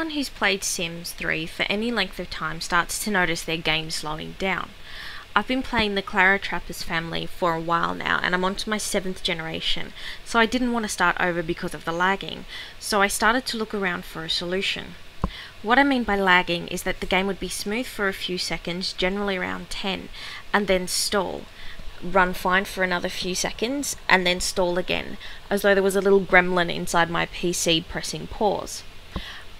anyone who's played Sims 3 for any length of time starts to notice their game slowing down. I've been playing the Clara Trappist family for a while now, and I'm on to my 7th generation, so I didn't want to start over because of the lagging, so I started to look around for a solution. What I mean by lagging is that the game would be smooth for a few seconds, generally around 10, and then stall, run fine for another few seconds, and then stall again, as though there was a little gremlin inside my PC pressing pause.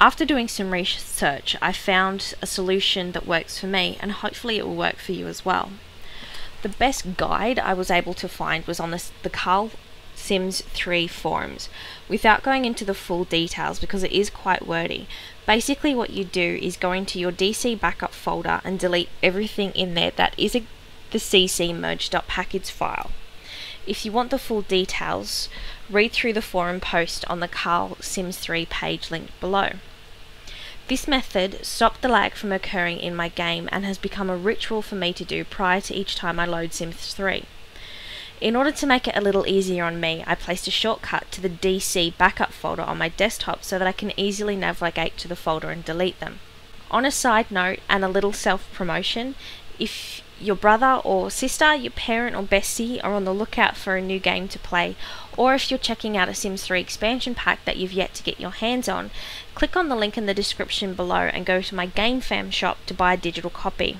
After doing some research, I found a solution that works for me, and hopefully it will work for you as well. The best guide I was able to find was on the Carl Sims 3 forums, without going into the full details because it is quite wordy. Basically what you do is go into your DC backup folder and delete everything in there that is the ccmerge.package file. If you want the full details, read through the forum post on the Carl Sims 3 page linked below. This method stopped the lag from occurring in my game and has become a ritual for me to do prior to each time I load Sims 3. In order to make it a little easier on me, I placed a shortcut to the DC backup folder on my desktop so that I can easily navigate to the folder and delete them. On a side note and a little self-promotion, if your brother or sister, your parent or bestie are on the lookout for a new game to play, or if you're checking out a Sims 3 expansion pack that you've yet to get your hands on, click on the link in the description below and go to my GameFam shop to buy a digital copy.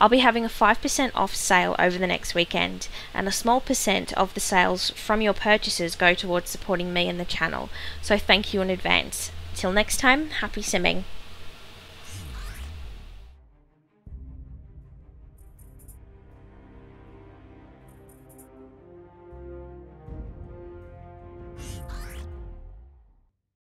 I'll be having a 5% off sale over the next weekend, and a small percent of the sales from your purchases go towards supporting me and the channel, so thank you in advance. Till next time, happy simming.